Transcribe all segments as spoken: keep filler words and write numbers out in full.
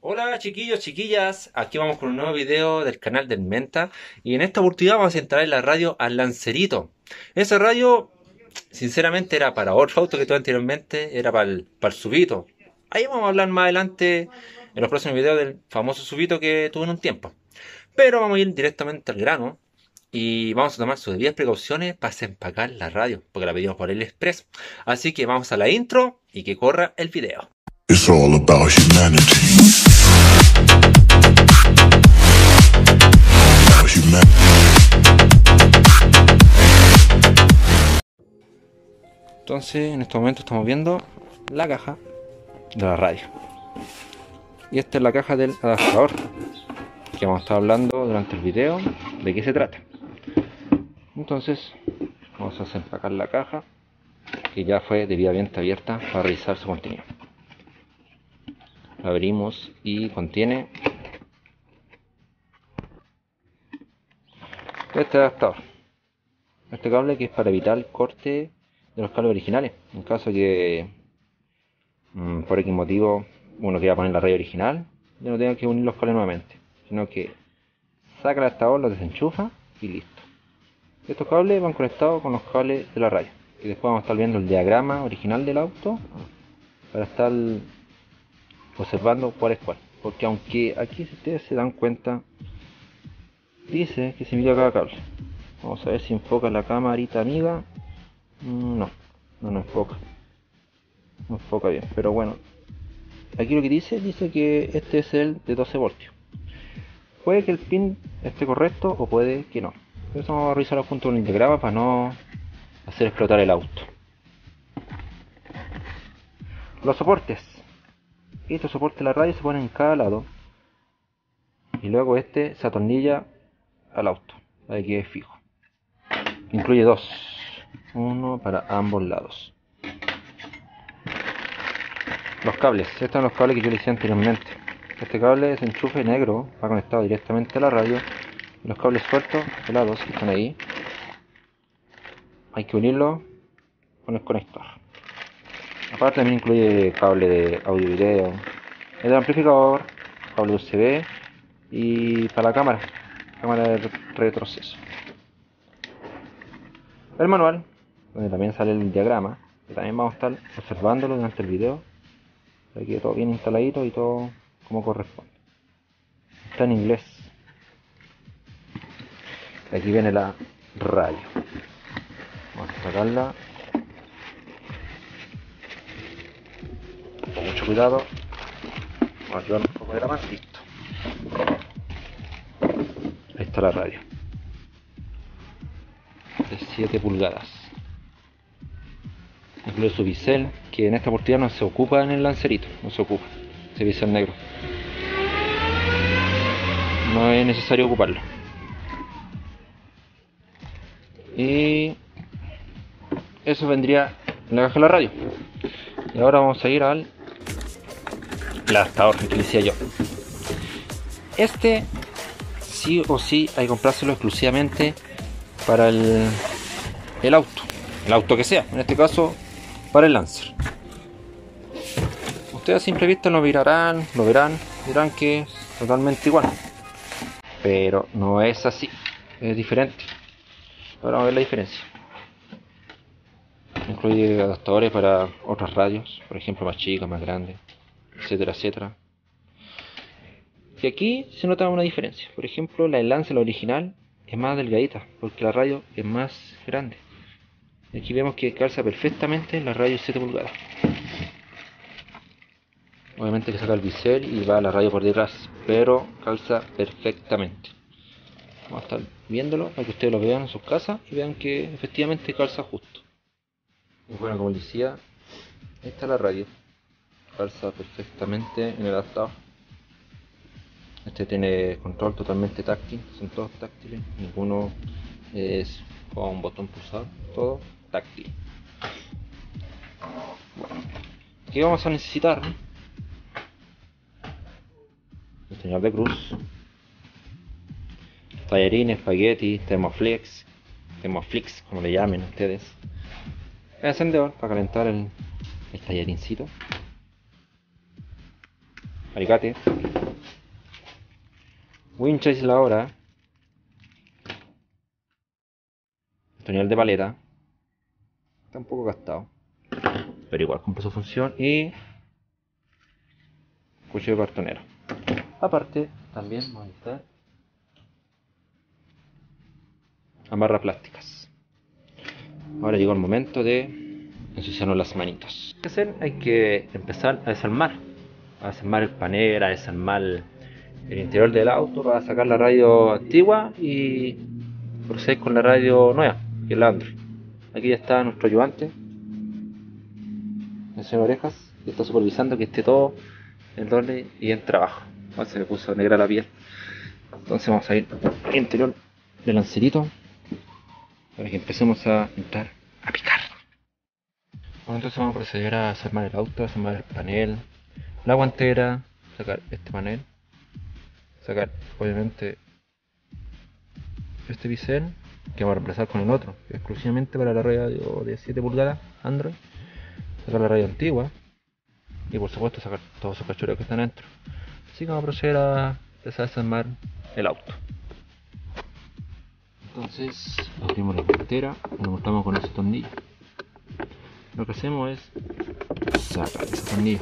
Hola chiquillos, chiquillas, aquí vamos con un nuevo video del canal del Menta. Y en esta oportunidad vamos a entrar en la radio Al Lancerito. Esa radio, sinceramente, era para otro auto que tuve anteriormente, era para el, para el Subito. Ahí vamos a hablar más adelante, en los próximos videos, del famoso Subito que tuve en un tiempo. Pero vamos a ir directamente al grano y vamos a tomar sus debidas precauciones para desempacar la radio, porque la pedimos por el express. Así que vamos a la intro y que corra el video. It's all about humanity. Entonces, en este momento estamos viendo la caja de la radio. Y esta es la caja del adaptador, que vamos a estar hablando durante el video de qué se trata. Entonces, vamos a desempacar la caja, que ya fue debidamente abierta para revisar su contenido. Lo abrimos y contiene este adaptador, este cable que es para evitar el corte de los cables originales, en caso que mmm, por X motivo uno quiera poner la radio original, ya no tenga que unir los cables nuevamente, sino que saca el adaptador, lo desenchufa y listo. Estos cables van conectados con los cables de la radio, y después vamos a estar viendo el diagrama original del auto para estar observando cuál es cuál, porque aunque aquí, si ustedes se dan cuenta, dice que se mira cada cable. Vamos a ver si enfoca la camarita amiga. No, no, no enfoca, no enfoca bien, pero bueno, aquí lo que dice, dice que este es el de doce voltios. Puede que el pin esté correcto o puede que no. Entonces vamos a revisarlo junto con el integraba para no hacer explotar el auto. Los soportes. Estos soportes de la radio se ponen en cada lado y luego este se atornilla al auto para que quede fijo. Incluye dos, uno para ambos lados. Los cables, estos son los cables que yo le hice anteriormente. Este cable es enchufe negro, va conectado directamente a la radio. Los cables sueltos de lados que están ahí, hay que unirlo con el conector. Aparte también incluye cable de audio video, el amplificador, cable U S B y para la cámara, cámara de retroceso. El manual, donde también sale el diagrama, que también vamos a estar observándolo durante el video, para que quede todo bien instaladito y todo como corresponde. Está en inglés. Aquí viene la radio. Vamos a sacarla. Cuidado, vamos a ayudar un poco de la mano. Listo, ahí está la radio de siete pulgadas. Incluye su bisel, que en esta oportunidad no se ocupa en el Lancerito, no se ocupa ese bisel negro, no es necesario ocuparlo. Y eso vendría en la caja de la radio. Y ahora vamos a ir al el adaptador que decía yo. Este sí o sí hay que comprárselo exclusivamente para el, el auto, el auto que sea, en este caso para el Lancer. Ustedes a simple vista lo mirarán, lo verán, dirán que es totalmente igual, pero no es así, es diferente. Ahora vamos a ver la diferencia. Incluye adaptadores para otras radios, por ejemplo más chicas, más grandes, etcétera, etcétera. Y aquí se nota una diferencia. Por ejemplo, la del Lancer, la original, es más delgadita, porque la radio es más grande. Y aquí vemos que calza perfectamente la radio siete pulgadas. Obviamente que saca el bisel y va la radio por detrás, pero calza perfectamente. Vamos a estar viéndolo para que ustedes lo vean en sus casas y vean que efectivamente calza justo. Y bueno, como les decía, esta es la radio, calza perfectamente en el adaptador. Este tiene control totalmente táctil, son todos táctiles, ninguno es con un botón pulsado, todo táctil. Bueno, ¿qué vamos a necesitar? El señal de cruz, tallarines, espagueti, termoflex, termoflix como le llamen ustedes, el encendedor para calentar el, el tallarincito. Alicate. Wincha aisladora. Tuñal de paleta. Está un poco gastado, pero igual cumple su función. Y cuchillo de cartonero. Aparte, también vamos a necesitar amarras plásticas. Ahora llegó el momento de ensuciarnos las manitos. ¿Qué hacer? Hay que empezar a desarmar, a desarmar el panel, a desarmar el interior del auto para sacar la radio antigua y proceder con la radio nueva, que es la Android. Aquí ya está nuestro ayudante, el señor Orejas, que está supervisando que esté todo en orden y en trabajo. Ah, se me puso negra la piel. Entonces vamos a ir al interior del Lancerito para que empecemos a entrar a picar. Bueno, entonces vamos a proceder a desarmar el auto, a desarmar el panel, la guantera, sacar este panel, sacar obviamente este bisel, que vamos a reemplazar con el otro, que es exclusivamente para la radio de siete pulgadas Android, sacar la radio antigua y por supuesto sacar todos esos cachureos que están dentro. Así que vamos a proceder a empezar a desarmar el auto. Entonces abrimos la cartera, lo montamos con ese tornillo. Lo que hacemos es sacar ese tornillo,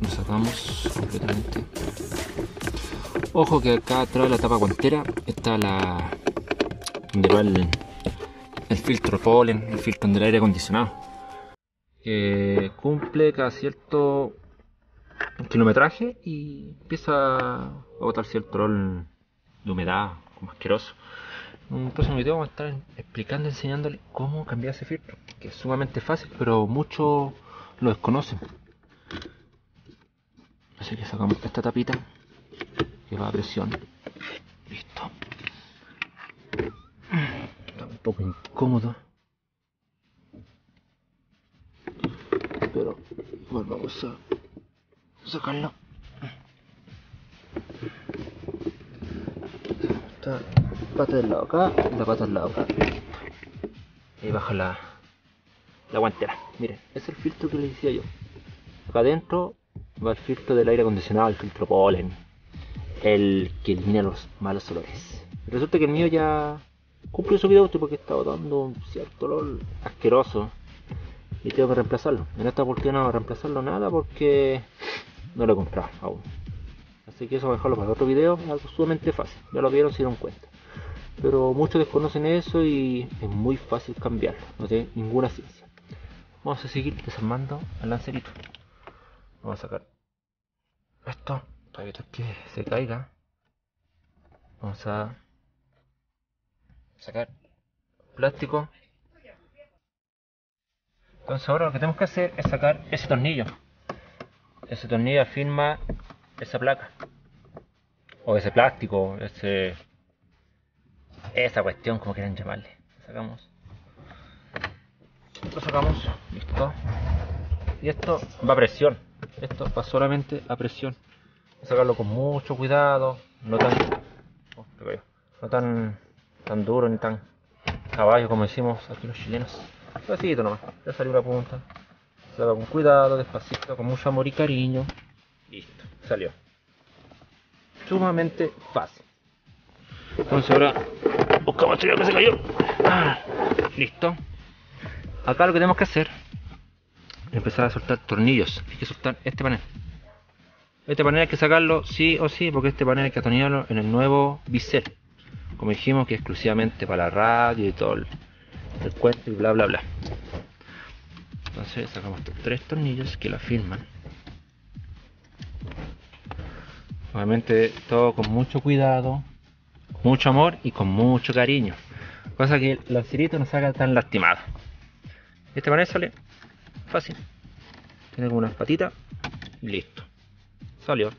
lo sacamos completamente. Ojo que acá atrás de la tapa guantera está la donde va el, el filtro polen, el filtro del aire acondicionado, que cumple cada cierto kilometraje y empieza a botar cierto rol de humedad como asqueroso. En un próximo video vamos a estar explicando, enseñándole cómo cambiar ese filtro, que es sumamente fácil, pero muchos lo desconocen. Así que sacamos esta tapita que va a presión. Listo. Está un poco incómodo, pero igual vamos a sacarlo. Está pata del lado acá, la pata del lado acá. Y baja la, la guantera. Miren, es el filtro que les decía yo. Acá adentro va el filtro del aire acondicionado, el filtro polen, el que elimina los malos olores. Resulta que el mío ya cumplió su vida útil porque está botando un cierto olor asqueroso y tengo que reemplazarlo. En esta oportunidad no voy a reemplazarlo nada porque no lo he comprado aún. Así que eso voy a dejarlo para otro video, es algo sumamente fácil, ya lo vieron, se dieron cuenta. Pero muchos desconocen eso y es muy fácil cambiarlo, no tiene ninguna ciencia. Vamos a seguir desarmando al Lancerito. Vamos a sacar esto para evitar que se caiga. Vamos a sacar plástico. Entonces ahora lo que tenemos que hacer es sacar ese tornillo. Ese tornillo afirma esa placa, o ese plástico, ese, esa cuestión, como quieran llamarle. Sacamos, lo sacamos, listo. Y esto va a presión, esto va solamente a presión. Voy a sacarlo con mucho cuidado, no tan, oh, no tan, tan duro ni tan caballo como decimos aquí los chilenos. Facilito nomás, ya salió la punta. Saca con cuidado, despacito, con mucho amor y cariño. Listo, salió. Sumamente fácil. Entonces ahora buscamos el que se cayó. Ah, listo. Acá lo que tenemos que hacer es empezar a soltar tornillos. Hay que soltar este panel. Este panel hay que sacarlo sí o sí, porque este panel hay que atornillarlo en el nuevo bisel, como dijimos, que es exclusivamente para la radio y todo el, el cuento y bla bla bla. Entonces sacamos estos tres tornillos que la firman. Obviamente todo con mucho cuidado, mucho amor y con mucho cariño, cosa que el Lancerito no salga tan lastimado. Este panel sale fácil, tiene como unas patitas y listo, salió.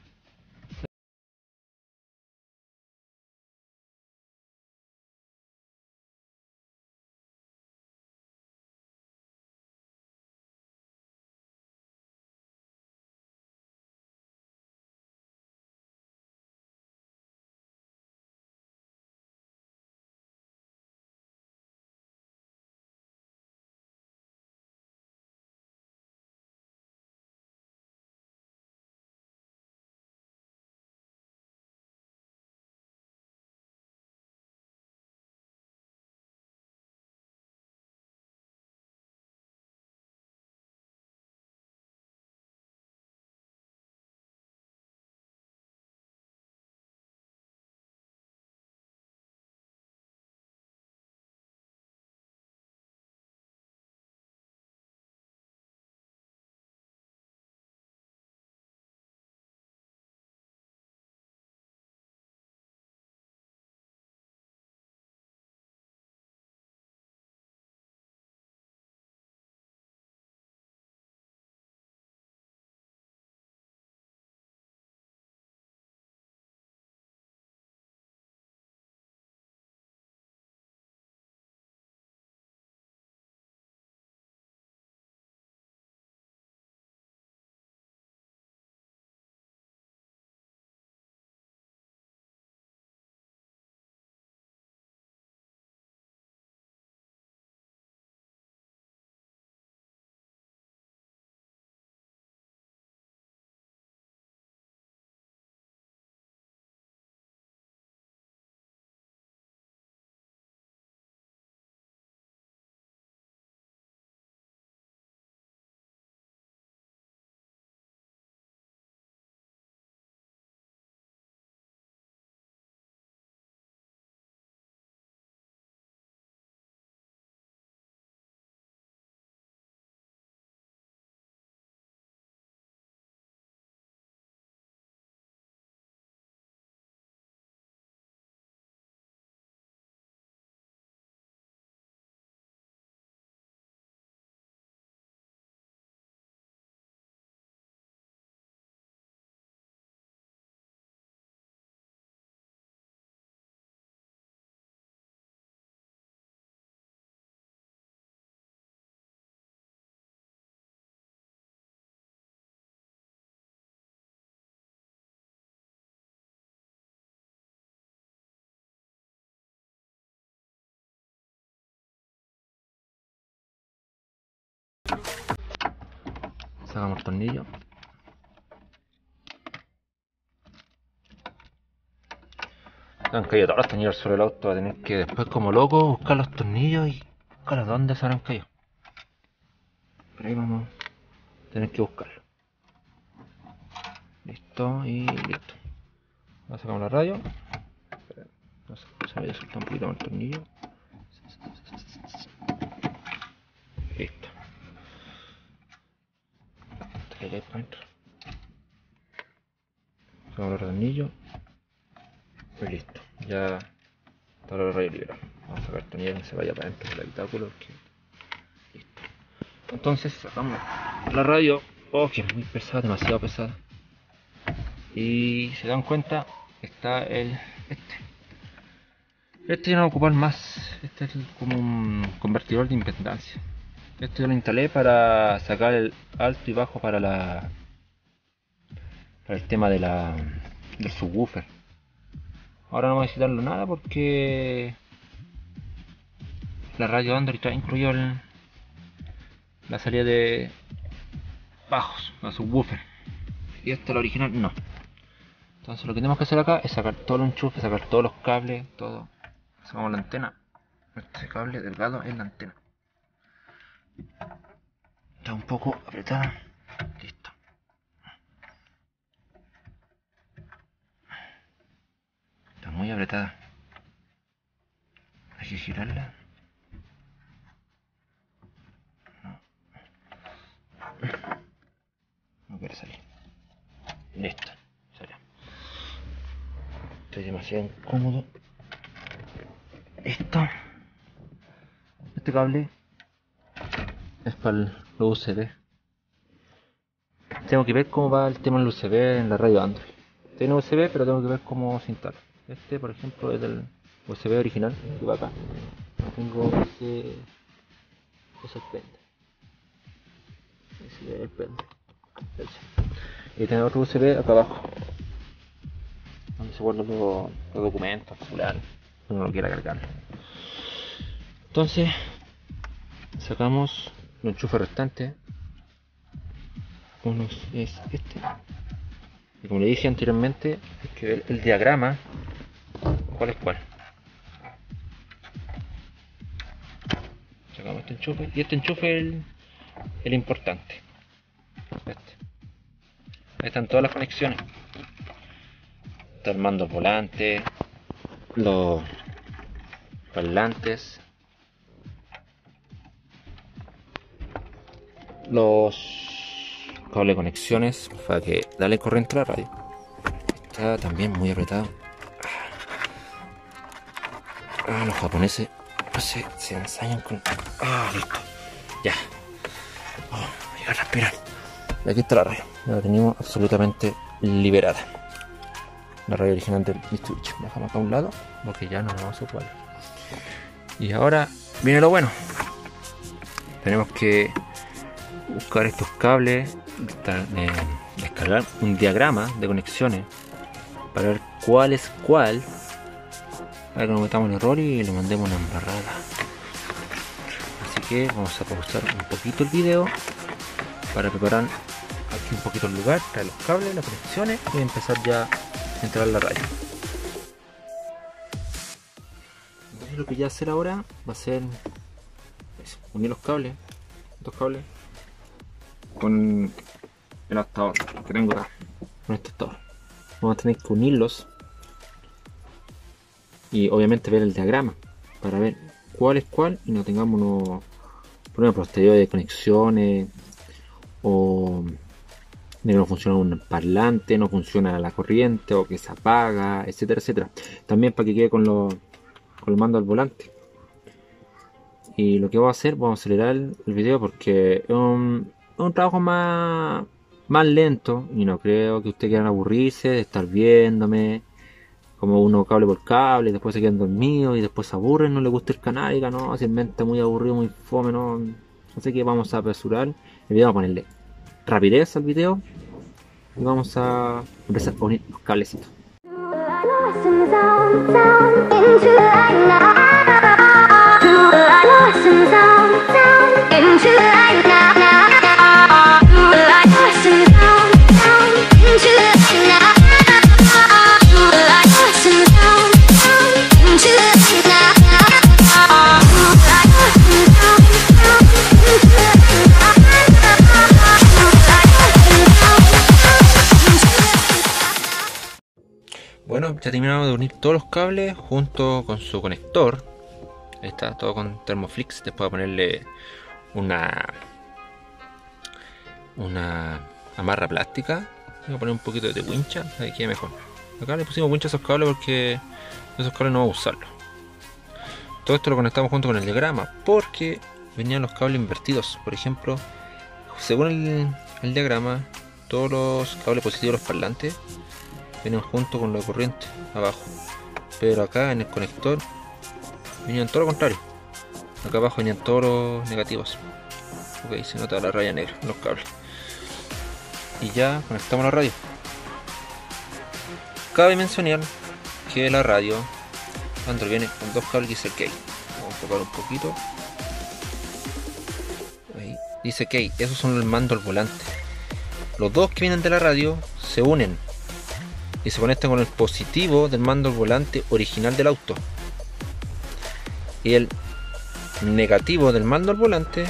Sacamos el tornillo. Se han caído todos los tornillos sobre el auto. Va a tener que después, como loco, buscar los tornillos y buscar dónde se han caído. Pero ahí vamos a tener que buscarlo. Listo y listo. Ahora sacamos la radio. No sé, se me había soltado un poquito más el tornillo. Listo. Hasta que ya hay para adentro. Sacamos el tornillo. Pues listo. Ya está la radio liberada. Vamos a sacar el tornillo que se vaya para adentro del habitáculo. Porque... listo. Entonces sacamos la radio. Oh, que es muy pesada, demasiado pesada. Y se dan cuenta, está el este. Este ya no va a ocupar más. Este es como un convertidor de impedancia. Este yo lo instalé para sacar el alto y bajo para la para el tema de la del subwoofer. Ahora no voy a necesitarlo nada porque la radio Android está incluido el, la salida de bajos, la subwoofer. Y esta la original no. Entonces lo que tenemos que hacer acá es sacar todo el enchufe, sacar todos los cables, todo. Sacamos la antena. Este cable delgado es la antena. Está un poco apretada. Listo. Está muy apretada. Hay que girarla. No. No quiere salir. Listo. Salió. Esto es demasiado incómodo. Esto, este cable es para el U S B. Tengo que ver cómo va el tema del U S B en la radio Android. Tiene U S B, pero tengo que ver cómo se instala. Este, por ejemplo, es del U S B original que va acá. Tengo ese, ese pende. Ese pende. Y tengo otro U S B acá abajo, donde se guardan los, los documentos, celulares. No lo quiera cargar. Entonces sacamos el enchufe restante. Uno es este, y como le dije anteriormente, hay que ver el diagrama cuál es cuál. Sacamos este enchufe y este enchufe es el, el importante, este. Ahí están todas las conexiones, está el mando volante, los parlantes, los cables de conexiones para que dale corriente a la radio. Está también muy apretado. Ah, los japoneses se, se ensañan con... ah, listo, ya. Oh, voy a llegar a respirar. Y aquí está la radio, la tenemos absolutamente liberada. La radio original del Mitsubishi. La dejamos acá a un lado porque ya no nos vamos a ocupar. Y ahora viene lo bueno. Tenemos que buscar estos cables, eh, descargar un diagrama de conexiones para ver cuál es cuál, para que no metamos el error y le mandemos una embarrada. Así que vamos a pausar un poquito el video para preparar aquí un poquito el lugar, traer los cables, las conexiones y empezar ya entrar la radio. Entonces lo que voy a hacer ahora va a ser eso, unir los cables, estos cables con el adaptador que tengo acá, con este adaptador. Vamos a tener que unirlos y obviamente ver el diagrama para ver cuál es cuál y no tengamos unos problemas posteriores de conexiones o de que no funciona un parlante, no funciona la corriente o que se apaga, etcétera, etcétera. También para que quede con los con el mando al volante. Y lo que voy a hacer, vamos a acelerar el, el video porque es un, un trabajo más, más lento y no creo que ustedes quieran aburrirse de estar viéndome como uno cable por cable, y después se quedan dormidos y después se aburren, no les gusta el canal y digan, no, se inventa muy aburrido, muy fome, no. Así que vamos a apresurar el video, vamos a ponerle rapidez al video y vamos a empezar a poner los cablecitos. ya terminamos de unir todos los cables junto con su conector. Ahí está, todo con Thermoflix. Después voy a ponerle una una amarra plástica. Voy a poner un poquito de wincha, ahí queda mejor. Acá le pusimos wincha a esos cables porque esos cables no vamos a usarlos. Todo esto lo conectamos junto con el diagrama porque venían los cables invertidos. Por ejemplo, según el, el diagrama, todos los cables positivos de los parlantes vienen junto con la corriente abajo, pero acá en el conector venían todo lo contrario. Acá abajo venían todos los negativos. Ok, se nota la raya negra en los cables. Y ya conectamos la radio. Cabe mencionar que la radio Android viene con dos cables que dice Key. Vamos a enfocar un poquito. Ahí. Dice Key, esos son el mando al volante. Los dos que vienen de la radio se unen y se conectan con el positivo del mando al volante original del auto. Y el negativo del mando al volante,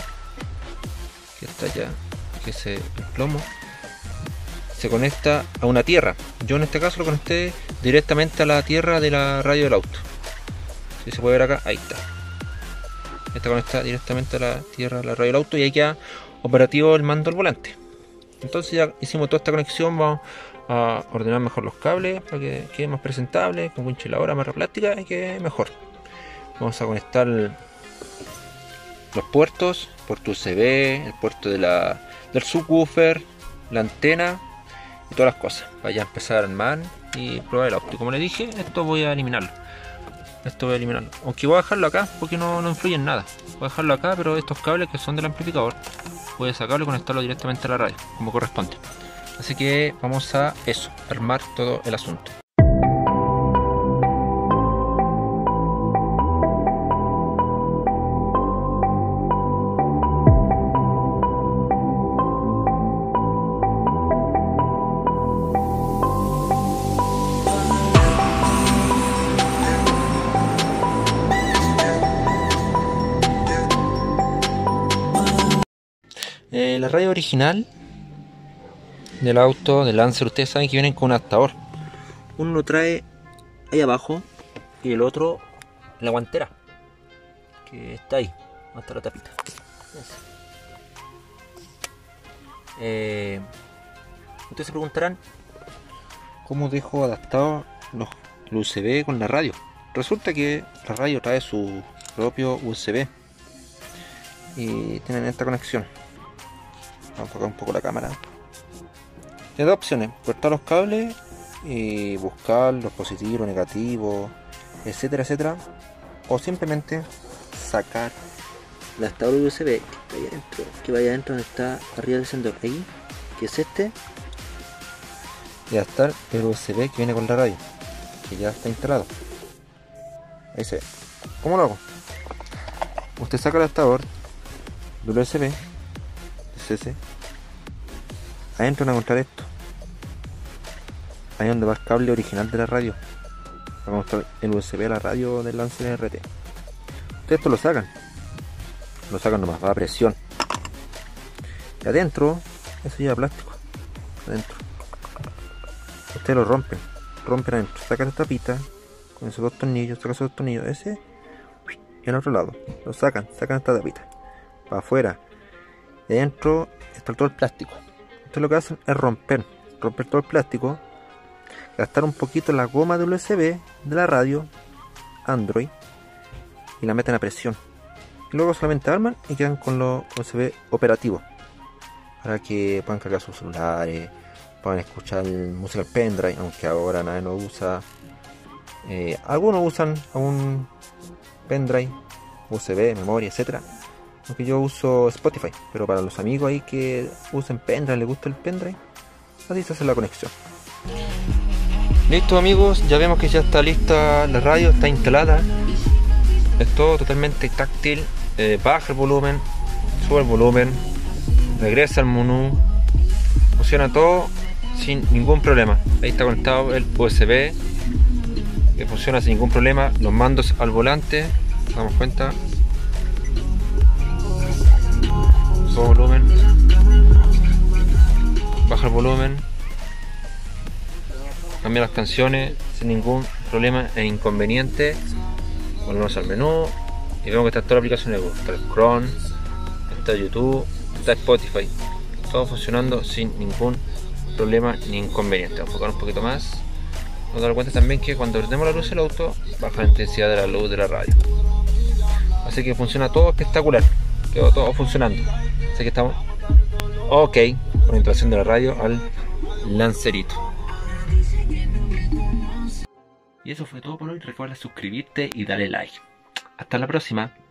que está allá, que es el plomo, se conecta a una tierra. Yo en este caso lo conecté directamente a la tierra de la radio del auto. Si se puede ver acá, ahí está. Esta conecta directamente a la tierra de la radio del auto y ahí queda operativo el mando al volante. Entonces ya hicimos toda esta conexión. Vamos a ordenar mejor los cables para que quede más presentable, con winch y la hora, amarra plástica y que mejor. Vamos a conectar los puertos, puerto U S B, el puerto de la, del subwoofer, la antena y todas las cosas. Vaya a empezar a armar y probar el auto. Como le dije, esto voy a eliminarlo. Esto voy a eliminarlo. Aunque voy a dejarlo acá porque no, no influye en nada. Voy a dejarlo acá, pero estos cables que son del amplificador voy a sacarlo y conectarlo directamente a la radio, como corresponde. Así que vamos a eso, armar todo el asunto. Eh, la radio original del auto, del Lancer, ustedes saben que vienen con un adaptador. Uno lo trae ahí abajo y el otro en la guantera, que está ahí, hasta la tapita. Eh, ustedes se preguntarán, ¿cómo dejo adaptado los, el U S B con la radio? Resulta que la radio trae su propio U S B y tienen esta conexión. Vamos a enfocar un poco la cámara. Hay dos opciones: cortar los cables y buscar los positivos, negativos, etcétera, etcétera, o simplemente sacar la adaptador U S B que está ahí adentro, que vaya adentro donde está arriba del sensor, ahí, que es este, y adaptar el U S B que viene con la radio, que ya está instalado. Ahí se ve. ¿Cómo lo hago? Usted saca el adaptador del U S B. Ese adentro van a encontrar esto, ahí donde va el cable original de la radio. Vamos a mostrar el U S B a la radio del Lancer R T. Ustedes esto lo sacan, lo sacan nomás, va a presión. Y adentro, eso lleva plástico adentro, ustedes lo rompen, rompen adentro, sacan esta tapita con esos dos tornillos, sacan esos dos tornillos, ese y al otro lado, lo sacan, sacan esta tapita para afuera. De dentro está todo el plástico. Esto lo que hacen es romper, romper todo el plástico, gastar un poquito la goma del U S B de la radio Android y la meten a presión. Y luego solamente arman y quedan con los U S B operativos para que puedan cargar sus celulares, puedan escuchar música al pendrive, aunque ahora nadie lo usa. Eh, algunos usan algún pendrive, U S B, memoria, etcétera. Aunque yo uso Spotify, pero para los amigos ahí que usen pendrive, les gusta el pendrive, así se hace la conexión. Listo amigos, ya vemos que ya está lista la radio, está instalada. Es todo totalmente táctil. eh, Baja el volumen, sube el volumen, regresa al menú. Funciona todo sin ningún problema. Ahí está conectado el U S B, que funciona sin ningún problema. Los mandos al volante, nos damos cuenta, baja el volumen, baja el volumen, cambia las canciones. sin ningún problema e inconveniente. Volvemos al menú y vemos que está toda la aplicación de Google, está el Chrome, está YouTube, está Spotify, todo funcionando sin ningún problema ni inconveniente. Vamos a enfocar un poquito más. Nos damos cuenta también que cuando prendemos la luz del auto baja la intensidad de la luz de la radio, así que funciona todo espectacular, quedó todo funcionando, así que estamos ok con la instalación de la radio al Lancerito. Y eso fue todo por hoy. Recuerda suscribirte y darle like. Hasta la próxima.